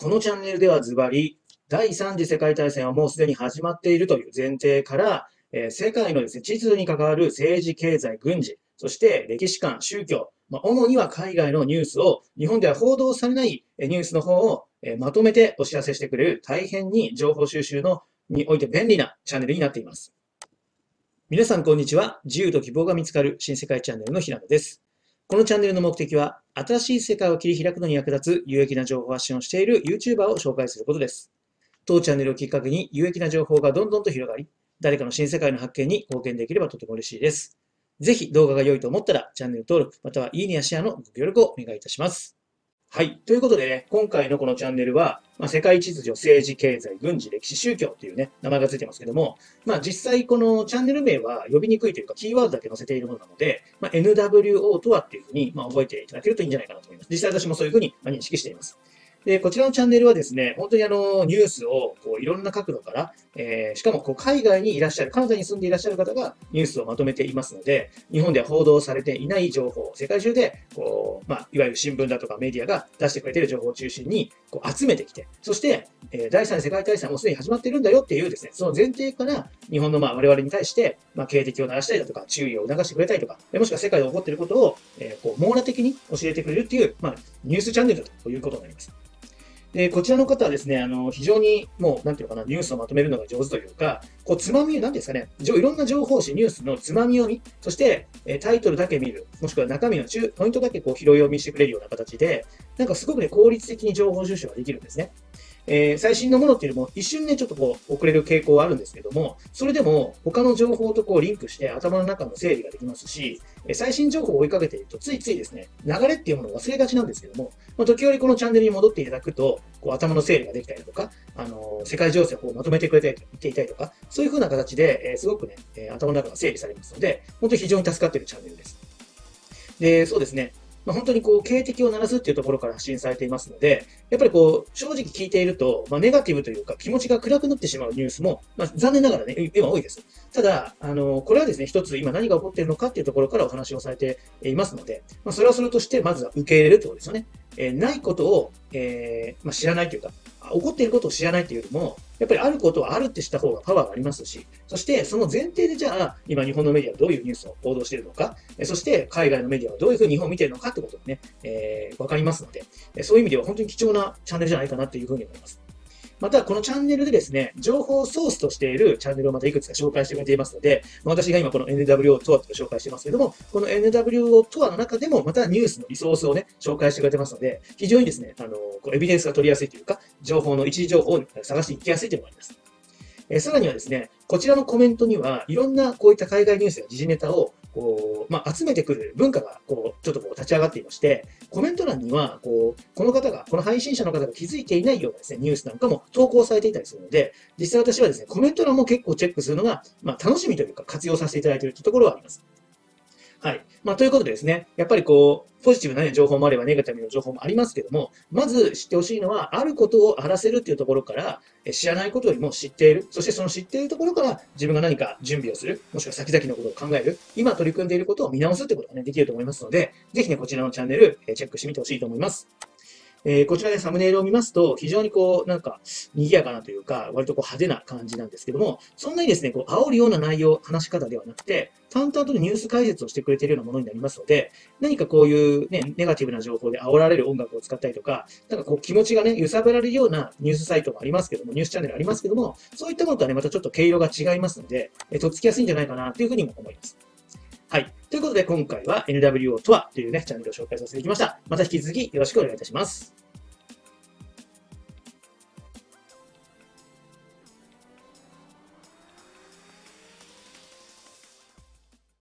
このチャンネルではズバリ、第3次世界大戦はもうすでに始まっているという前提から、世界のですね、地図に関わる政治、経済、軍事、そして歴史観、宗教、主には海外のニュースを、日本では報道されないニュースの方をまとめてお知らせしてくれる、大変に情報収集において便利なチャンネルになっています。皆さん、こんにちは。自由と希望が見つかる新世界チャンネルの平野です。このチャンネルの目的は、新しい世界を切り開くのに役立つ有益な情報発信をしている YouTuber を紹介することです。当チャンネルをきっかけに有益な情報がどんどんと広がり、誰かの新世界の発見に貢献できればとても嬉しいです。ぜひ動画が良いと思ったらチャンネル登録、またはいいねやシェアのご協力をお願いいたします。はい。ということでね、今回のこのチャンネルは、世界秩序、政治、経済、軍事、歴史、宗教っていうね、名前がついてますけども、実際このチャンネル名は呼びにくいというか、キーワードだけ載せているものなので、NWO とはっていうふうに、覚えていただけるといいんじゃないかなと思います。実際私もそういうふうに認識しています。で、こちらのチャンネルはですね、本当にニュースを、いろんな角度から、しかも、海外にいらっしゃる、関西に住んでいらっしゃる方がニュースをまとめていますので、日本では報道されていない情報、世界中で、いわゆる新聞だとかメディアが出してくれている情報を中心に、集めてきて、そして、第3次世界大戦はもうすでに始まっているんだよっていうですね、その前提から、日本の我々に対して、警笛を鳴らしたりだとか、注意を促してくれたりとか、もしくは世界で起こっていることを、網羅的に教えてくれるっていう、ニュースチャンネルだということになります。で、こちらの方はですね、非常にもう、なんていうのかな、ニュースをまとめるのが上手というか、つまみ、なんていうんですかね、いろんな情報誌、ニュースのつまみ読み、そして、タイトルだけ見る、もしくは中身のポイントだけ拾い読みしてくれるような形で、なんかすごくね、効率的に情報収集ができるんですね。最新のものっていうのも、一瞬ね、ちょっと遅れる傾向はあるんですけども、それでも、他の情報とリンクして、頭の中の整理ができますし、最新情報を追いかけていると、ついついですね、流れっていうものを忘れがちなんですけども、時折このチャンネルに戻っていただくと、頭の整理ができたりとか、世界情勢をまとめてくれていたりとか、そういう風な形で、すごくね、頭の中が整理されますので、本当に非常に助かっているチャンネルです。で、そうですね。本当に警笛を鳴らすっていうところから発信されていますので、やっぱり正直聞いていると、ネガティブというか気持ちが暗くなってしまうニュースも、残念ながらね、今多いです。ただ、これはですね、一つ今何が起こっているのかっていうところからお話をされていますので、それはそれとして、まずは受け入れるってことですよね。ないことを、知らないというか、起こっていることを知らないというよりも、やっぱりあることはあるってした方がパワーがありますし、そしてその前提でじゃあ、今日本のメディアはどういうニュースを報道しているのか、そして海外のメディアはどういうふうに日本を見ているのかってことがね、わかりますので、そういう意味では本当に貴重なチャンネルじゃないかなというふうに思います。また、このチャンネルでですね、情報ソースとしているチャンネルをまたいくつか紹介してくれていますので、私が今この NWO とはと紹介してますけども、この NWO とはの中でもまたニュースのリソースをね、紹介してくれてますので、非常にですね、エビデンスが取りやすいというか、情報の一時情報を探していきやすいというのがあります。さらにはですね、こちらのコメントには、いろんなこういった海外ニュースや時事ネタを、集めてくる文化が、ちょっと立ち上がっていまして、コメント欄には、この配信者の方が気づいていないようなですね、ニュースなんかも投稿されていたりするので、実際私はですね、コメント欄も結構チェックするのが、楽しみというか、活用させていただいているというところはあります。はい。ということでですね、やっぱりポジティブな情報もあればネガティブな情報もありますけども、まず知ってほしいのは、あることを荒らせるっていうところから、知らないことよりも知っている。そしてその知っているところから、自分が何か準備をする。もしくは先々のことを考える。今取り組んでいることを見直すってことがね、できると思いますので、ぜひね、こちらのチャンネル、チェックしてみてほしいと思います。こちらでサムネイルを見ますと、非常になんか、賑やかなというか、割と派手な感じなんですけども、そんなにですね、煽るような内容、話し方ではなくて、淡々とニュース解説をしてくれているようなものになりますので、何かこういうね、ネガティブな情報で煽られる音楽を使ったりとか、なんか気持ちがね、揺さぶられるようなニュースサイトもありますけども、ニュースチャンネルありますけども、そういったものとはね、またちょっと毛色が違いますので、とっつきやすいんじゃないかなというふうにも思います。はい。ということで、今回は NWO とはというね、チャンネルを紹介させていただきました。また引き続きよろしくお願いいたします。